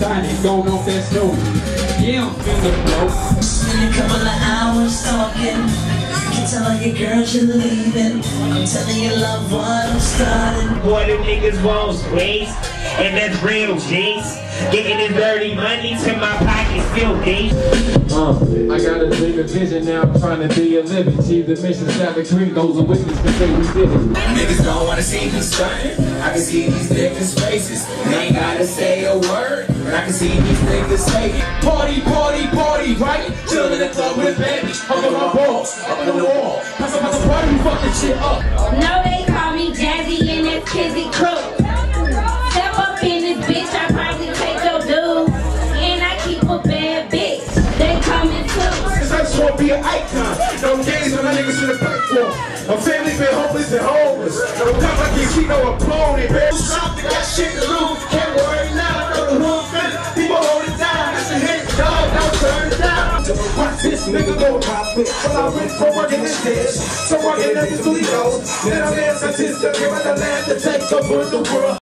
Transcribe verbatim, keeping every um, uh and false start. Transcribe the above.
Sonic going off that snow. Yeah, I'm feeling bro. Spent a couple of hours talking. You can tell all your girls you're leaving. I'm telling your loved one I'm starting. Boy, them niggas won't squeeze. And that's real, jeez. Getting this dirty money to my pockets still deep. Uh, I got a bigger vision now, I'm trying to be a liberty. The mission's not a creed, those are witnesses to say we did it. Niggas don't wanna see me stunning. I can see these niggas' faces. They ain't gotta say a word. And I can see these niggas hating. Party, party, party, right? Chill in the club with a baby. Up on my balls, up on the wall. Pass about the party, we fuck this shit up. No, they call me Jazzy and that's Kizzy Crook. Be an icon, no games when my niggas in the platform. My family been hopeless and homeless. No cop like you, she no opponent. Man, stop, they got shit to lose. Can't worry now, I know the hood feeling. People hold it down, that's a hit, dog, don't turn it down. Watch this nigga go pop it. Well, I went from working this dish, so working at the studio. Then I landed such as the game, I landed to take over the world.